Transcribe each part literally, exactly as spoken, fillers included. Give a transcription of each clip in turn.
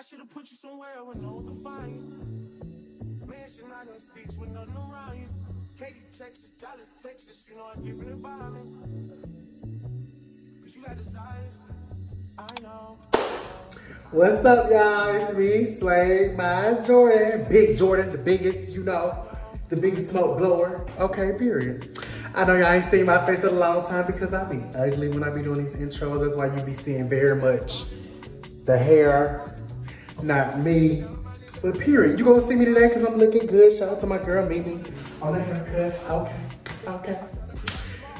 I should have put you somewhere with no define. Mansion out in the streets with nothing around you. Katy, Texas, Dallas, Texas, you know I'm different environment. Cause you got desires, I know. What's up, y'all? It's me, Slade by Jordan. Big Jordan, the biggest, you know, the biggest smoke blower. Okay, period. I know y'all ain't seen my face in a long time because I be ugly when I be doing these intros. That's why you be seeing very much the hair, not me. But period, you gonna see me today because I'm looking good. Shout out to my girl Mimi on the haircut. Okay, okay.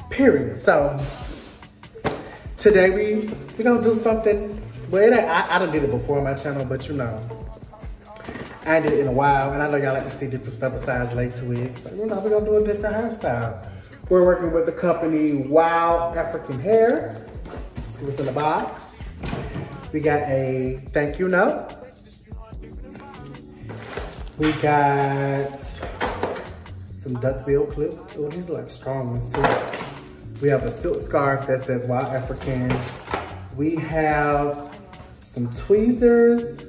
Period. So today we we gonna do something. Well, I, I done did it before on my channel, but you know, I ain't did it in a while, and I know y'all like to see different stuff besides lace wigs. So, you know, we're gonna do a different hairstyle. We're working with the company WowAfrican Hair. See what's in the box. We got a thank you note. We got some duckbill clips. Oh, these are like strong ones too. We have a silk scarf that says WowAfrican. We have some tweezers,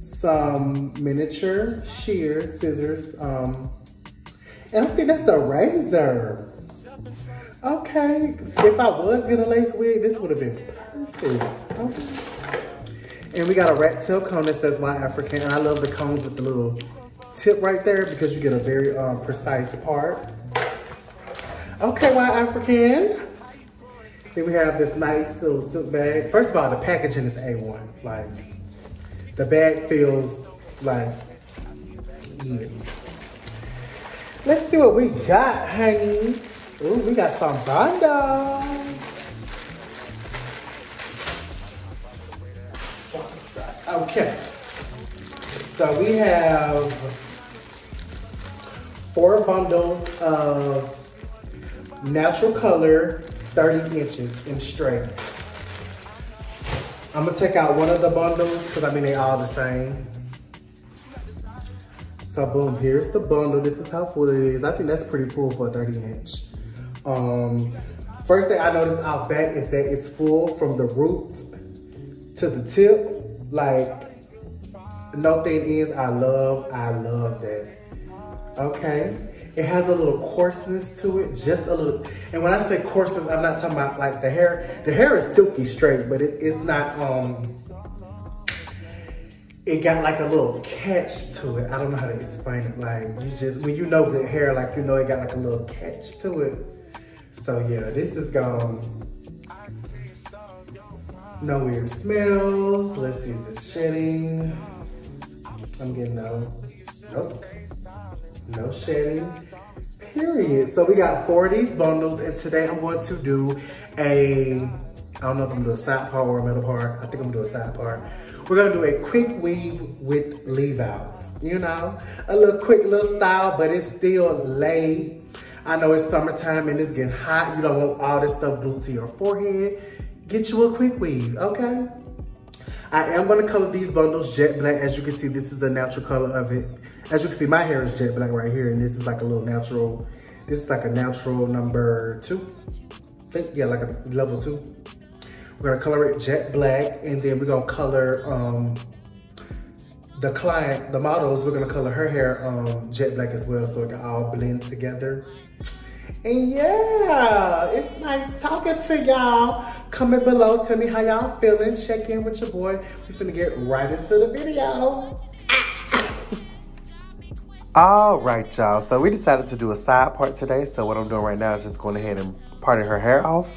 some miniature shears, scissors, um, and I think that's a razor. Okay, if I was gonna lace wig, this would have been perfect. Okay. And we got a rat tail comb that says WowAfrican, and I love the combs with the little tip right there because you get a very um, precise part. Okay, WowAfrican. Then we have this nice little silk bag. First of all, the packaging is A one. Like, the bag feels like, yeah. Let's see what we got, honey. Ooh, we got some bundles. Okay. So we have four bundles of natural color, thirty inches in straight. I'm gonna take out one of the bundles because I mean they all the same. So boom, here's the bundle. This is how full it is. I think that's pretty full for a thirty inch. Um, first thing I noticed out back is that it's full from the root to the tip. Like, no thin ends. I love, I love that. Okay. It has a little coarseness to it, just a little. And when I say coarseness, I'm not talking about like the hair. The hair is silky straight, but it, it's not, um, it got like a little catch to it. I don't know how to explain it. Like, you just, when you know the hair, like, you know it got like a little catch to it. So yeah, this is gone. No weird smells. Let's see, is this shedding? I'm getting no, nope. No shedding, period. So we got four of these bundles, and today I'm going to do a, I don't know if I'm gonna do a side part or a middle part. I think I'm gonna do a side part. We're gonna do a quick weave with leave out. You know, a little quick little style, but it's still lay. I know it's summertime and it's getting hot. You don't want all this stuff glued to your forehead. Get you a quick weave, okay? I am gonna color these bundles jet black. As you can see, this is the natural color of it. As you can see, my hair is jet black right here, and this is like a little natural, this is like a natural number two. I think, yeah, like a level two. We're gonna color it jet black, and then we're gonna color um, the client, the models, we're gonna color her hair um, jet black as well, so it can all blend together. And yeah, it's nice talking to y'all. Comment below, tell me how y'all feeling. Check in with your boy. We finna get right into the video. All right, y'all. So we decided to do a side part today. So what I'm doing right now is just going ahead and parting her hair off.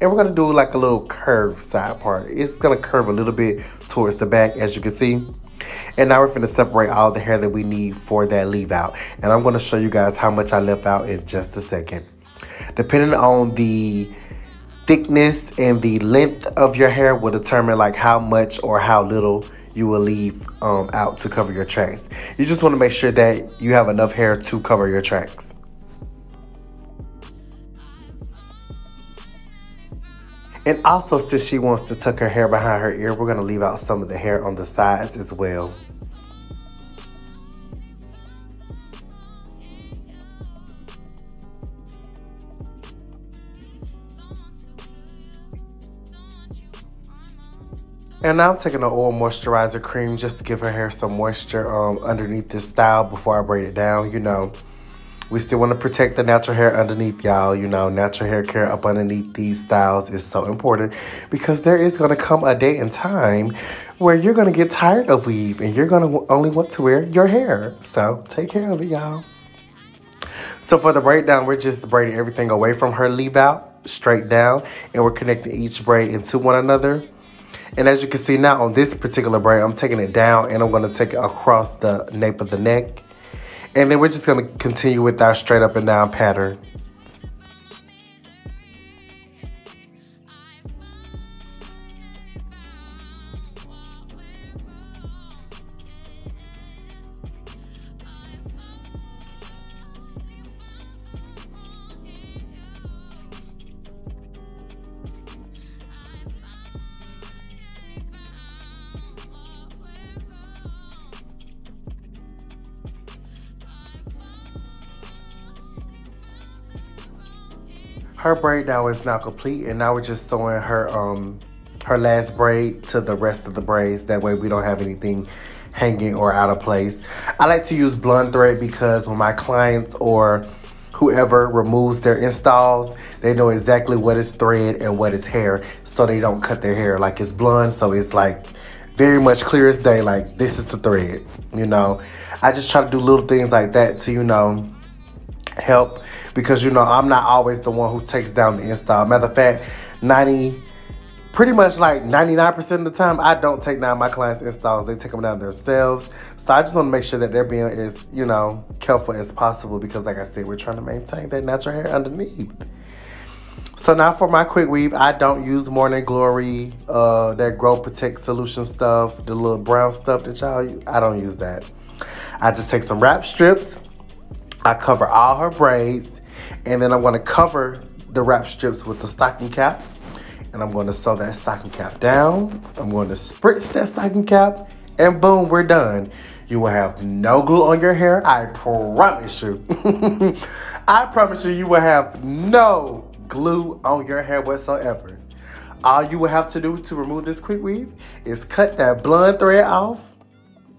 And we're gonna do like a little curved side part. It's gonna curve a little bit towards the back, as you can see. And now we're finna separate all the hair that we need for that leave out. And I'm gonna show you guys how much I left out in just a second. Depending on the thickness and the length of your hair will determine like how much or how little you will leave um, out to cover your tracks. You just wanna make sure that you have enough hair to cover your tracks. And also, since she wants to tuck her hair behind her ear, we're gonna leave out some of the hair on the sides as well. And now I'm taking an oil moisturizer cream just to give her hair some moisture um, underneath this style before I braid it down, you know. We still want to protect the natural hair underneath, y'all. You know, natural hair care up underneath these styles is so important because there is going to come a day and time where you're going to get tired of weave and you're going to only want to wear your hair. So take care of it, y'all. So for the breakdown, we're just braiding everything away from her leave out, straight down, and we're connecting each braid into one another. And as you can see now on this particular braid, I'm taking it down and I'm going to take it across the nape of the neck. And then we're just going to continue with our straight up and down pattern. Her braid now is now complete, and now we're just sewing her um her last braid to the rest of the braids. That way we don't have anything hanging or out of place. I like to use blonde thread because when my clients or whoever removes their installs, they know exactly what is thread and what is hair, so they don't cut their hair. Like, it's blonde, so it's like very much clear as day, like this is the thread, you know. I just try to do little things like that to, you know, help, because you know I'm not always the one who takes down the install. Matter of fact, ninety pretty much like ninety-nine percent of the time I don't take down my clients' installs. They take them down themselves. So I just want to make sure that they're being as, you know, careful as possible, because like I said, we're trying to maintain that natural hair underneath. So now for my quick weave, I don't use Morning Glory, uh that Grow Protect Solution stuff, the little brown stuff that y'all use. I don't use that. I just take some wrap strips, I cover all her braids, and then I'm going to cover the wrap strips with the stocking cap, and I'm going to sew that stocking cap down. I'm going to spritz that stocking cap, and boom, we're done. You will have no glue on your hair, I promise you. I promise you, you will have no glue on your hair whatsoever. All you will have to do to remove this quick weave is cut that blonde thread off,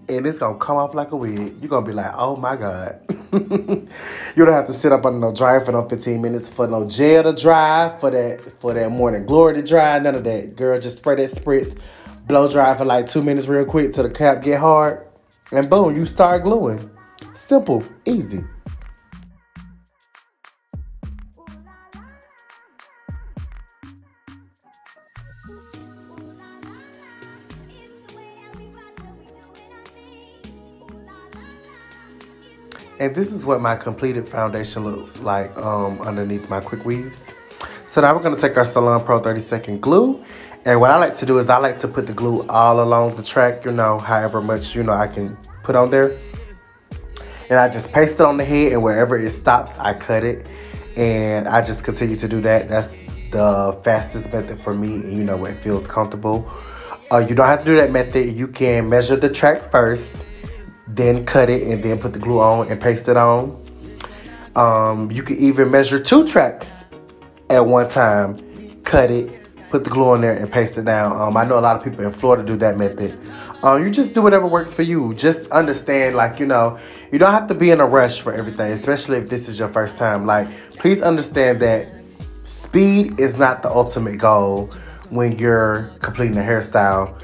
and it's going to come off like a wig. You're going to be like, oh my God. You don't have to sit up under no dryer for no fifteen minutes, for no gel to dry, for that for that Morning Glory to dry, none of that. Girl, just spray that spritz, blow dry for like two minutes real quick till the cap get hard, and boom, you start gluing. Simple, easy. And this is what my completed foundation looks like um, underneath my quick weaves. So now we're going to take our Salon Pro thirty second glue. And what I like to do is I like to put the glue all along the track, you know, however much, you know, I can put on there. And I just paste it on the head, and wherever it stops, I cut it. And I just continue to do that. That's the fastest method for me, and you know, it feels comfortable. Uh, you don't have to do that method. You can measure the track first, then cut it, and then put the glue on and paste it on. Um, you can even measure two tracks at one time, cut it, put the glue on there, and paste it down. Um, I know a lot of people in Florida do that method. Um, you just do whatever works for you. Just understand, like, you know, you don't have to be in a rush for everything, especially if this is your first time. Like, please understand that speed is not the ultimate goal when you're completing a hairstyle,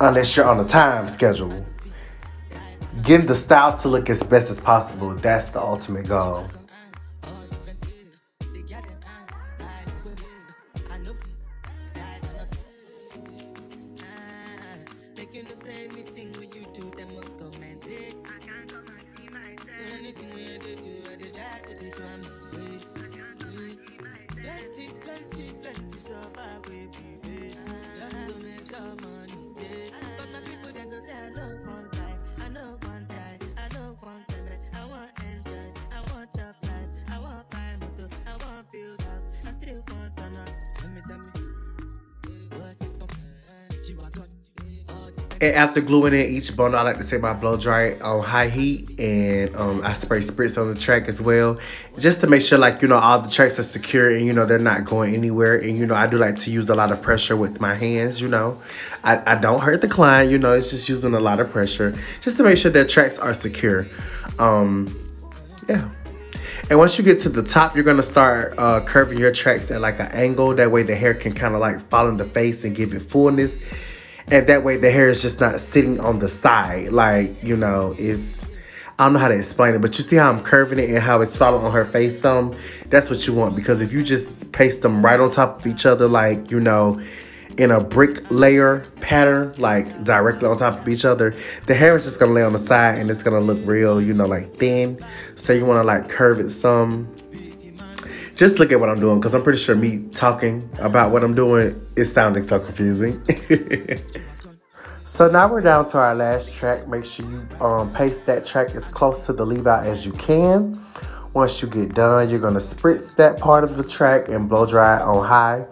unless you're on a time schedule. Getting the style to look as best as possible, that's the ultimate goal. And after gluing in each bundle, I like to take my blow dryer on high heat, and um, I spray spritz on the track as well, just to make sure, like, you know, all the tracks are secure and, you know, they're not going anywhere. And, you know, I do like to use a lot of pressure with my hands, you know. I, I don't hurt the client, you know, it's just using a lot of pressure just to make sure their tracks are secure. Um, yeah. And once you get to the top, you're going to start uh, curving your tracks at like an angle. That way the hair can kind of like fall in the face and give it fullness. And that way the hair is just not sitting on the side. Like, you know, it's, I don't know how to explain it, but you see how I'm curving it and how it's falling on her face some? That's what you want, because if you just paste them right on top of each other, like, you know, in a brick layer pattern, like directly on top of each other, the hair is just going to lay on the side and it's going to look real, you know, like thin. So you want to like curve it some. Just look at what I'm doing, because I'm pretty sure me talking about what I'm doing is sounding so confusing. So now we're down to our last track. Make sure you um, paste that track as close to the leave out as you can. Once you get done, you're going to spritz that part of the track and blow dry it on high.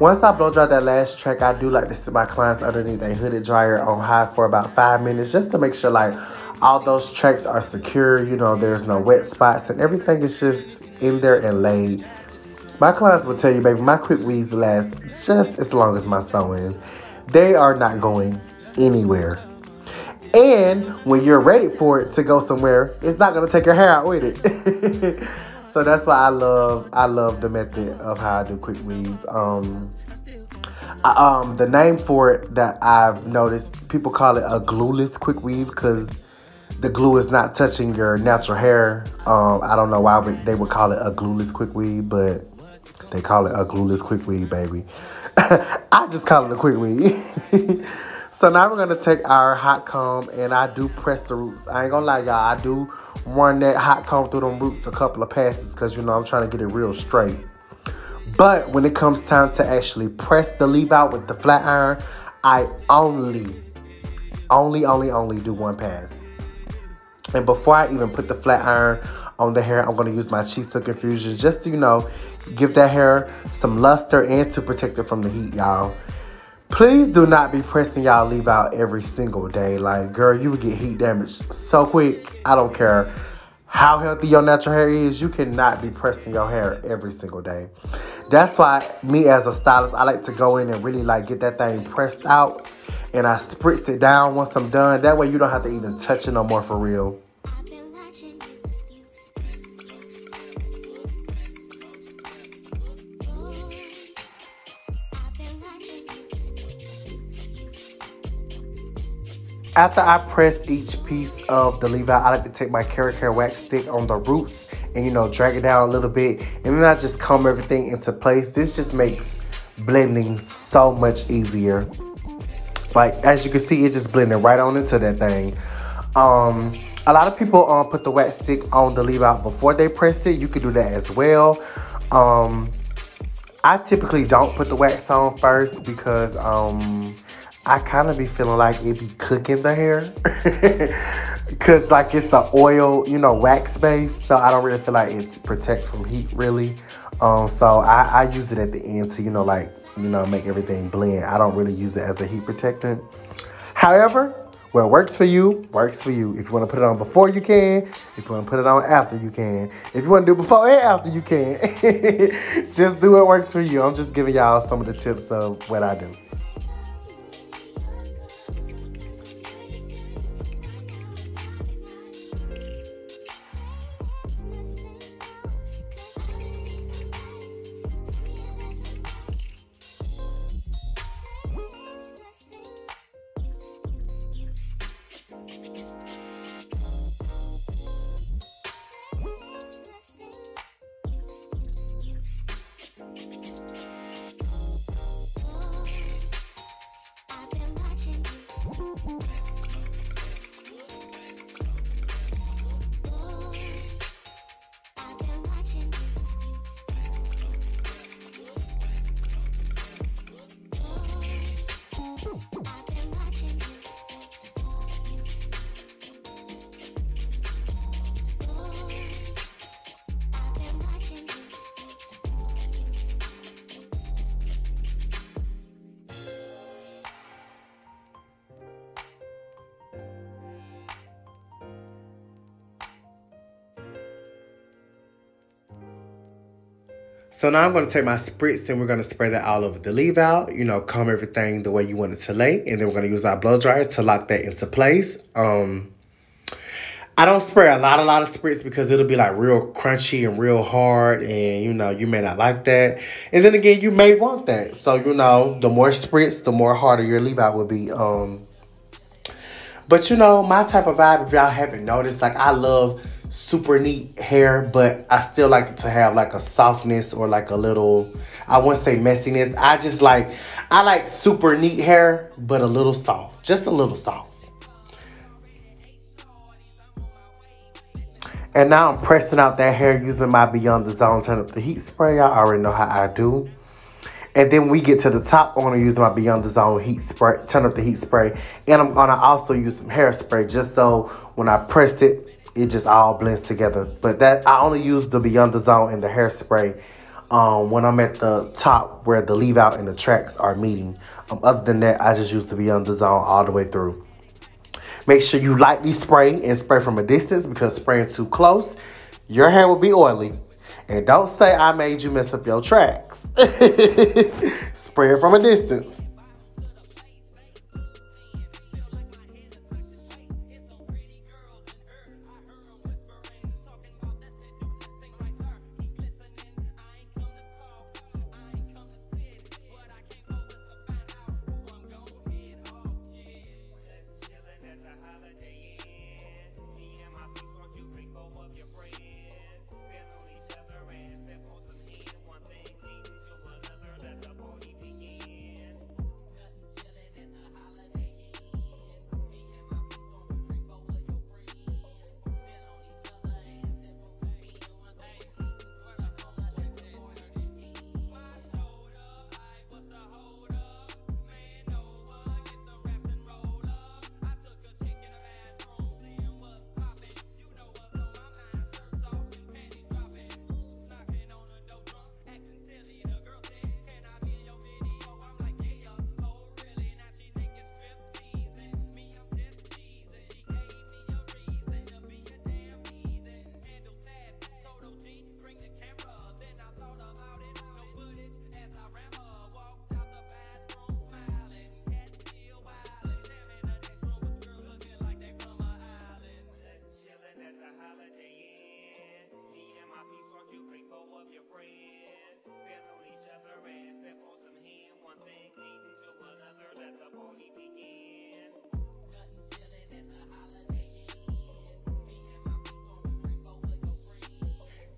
Once I blow dry that last track, I do like to sit my clients underneath a hooded dryer on high for about five minutes just to make sure like all those tracks are secure, you know, there's no wet spots and everything is just in there and laid. My clients will tell you, baby, my quick weaves last just as long as my sewing. They are not going anywhere. And when you're ready for it to go somewhere, it's not gonna take your hair out with it. So that's why I love, I love the method of how I do quick weaves. Um, I, um, the name for it that I've noticed, people call it a glueless quick weave, because the glue is not touching your natural hair. Um, I don't know why we, they would call it a glueless quick weave, but they call it a glueless quick weave, baby. I just call it a quick weave. So now we're gonna take our hot comb, and I do press the roots. I ain't gonna lie, y'all, I do run that hot comb through them roots a couple of passes, because, you know, I'm trying to get it real straight. But when it comes time to actually press the leave out with the flat iron, I only, only, only, only do one pass. And before I even put the flat iron on the hair, I'm going to use my Chi Silk Infusion just to, you know, give that hair some luster and to protect it from the heat, y'all. Please do not be pressing y'all leave out every single day. Like, girl, you would get heat damage so quick. I don't care how healthy your natural hair is. You cannot be pressing your hair every single day. That's why me as a stylist, I like to go in and really, like, get that thing pressed out. And I spritz it down once I'm done. That way you don't have to even touch it no more, for real. After I pressed each piece of the leave out, I like to take my KerryCare wax stick on the roots and, you know, drag it down a little bit. And then I just comb everything into place. This just makes blending so much easier. Like, as you can see, it just blended right on into that thing. Um, a lot of people um, put the wax stick on the leave out before they press it. You could do that as well. Um, I typically don't put the wax on first because um, I kind of be feeling like it be cooking the hair. Because, like, it's an oil, you know, wax base. So I don't really feel like it protects from heat, really. Um, so I, I use it at the end to, you know, like, you know, make everything blend. I don't really use it as a heat protectant. However, what works for you, works for you. If you want to put it on before, you can. If you want to put it on after, you can. If you want to do before and after, you can. Just do what works for you. I'm just giving y'all some of the tips of what I do. So now I'm going to take my spritz and we're going to spray that all over the leave out. You know, comb everything the way you want it to lay. And then we're going to use our blow dryer to lock that into place. Um, I don't spray a lot, a lot of spritz because it'll be like real crunchy and real hard. And, you know, you may not like that. And then again, you may want that. So, you know, the more spritz, the more harder your leave out will be. Um, but, you know, my type of vibe, if y'all haven't noticed, like I love super neat hair, but I still like it to have like a softness or like a little, I wouldn't say messiness. I just like, I like super neat hair, but a little soft, just a little soft. And now I'm pressing out that hair using my Beyond the Zone Turn Up the Heat spray. Y'all already know how I do. And then we get to the top, I'm gonna use my Beyond the Zone heat spray, Turn Up the Heat spray. And I'm gonna also use some hairspray just so when I press it, it just all blends together. But that I only use the Beyond the Zone and the hairspray um, when I'm at the top where the leave out and the tracks are meeting. Um, other than that, I just use the Beyond the Zone all the way through. Make sure you lightly spray and spray from a distance because spraying too close, your hair will be oily. And don't say I made you mess up your tracks. Spray it from a distance.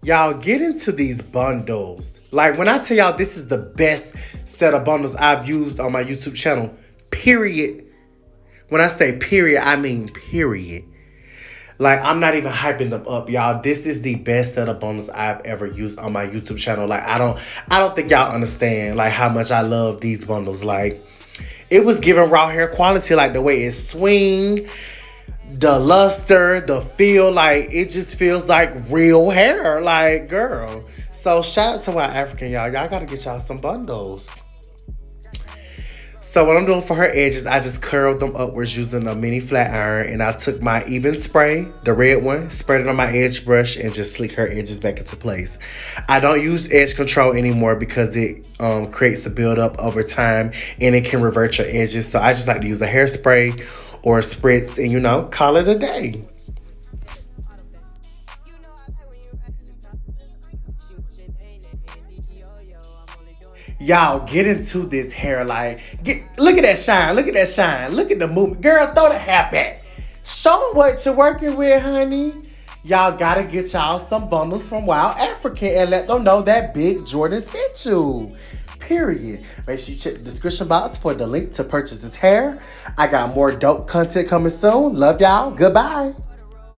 Y'all get into these bundles. Like when I tell y'all this is the best set of bundles I've used on my YouTube channel, period. When I say period, I mean period. Like I'm not even hyping them up, y'all. This is the best set of bundles I've ever used on my YouTube channel. Like I don't, I don't think y'all understand like how much I love these bundles. Like it was giving raw hair quality, like the way it swing. The luster, the feel, like it just feels like real hair, like girl. So shout out to WowAfrican, y'all. Y'all gotta get y'all some bundles. So what I'm doing for her edges, I just curled them upwards using a mini flat iron, and I took my even spray, the red one, spread it on my edge brush, and just slick her edges back into place. I don't use edge control anymore because it um, creates a buildup over time, and it can revert your edges. So I just like to use a hairspray or a spritz and, you know, call it a day. Y'all get into this hair, like, get, look at that shine, look at that shine, look at the movement. Girl, throw the hat back. Show them what you're working with, honey. Y'all gotta get y'all some bundles from WowAfrican and let them know that Big Jordan sent you. Period. Make sure you check the description box for the link to purchase this hair. I got more dope content coming soon. Love y'all. Goodbye.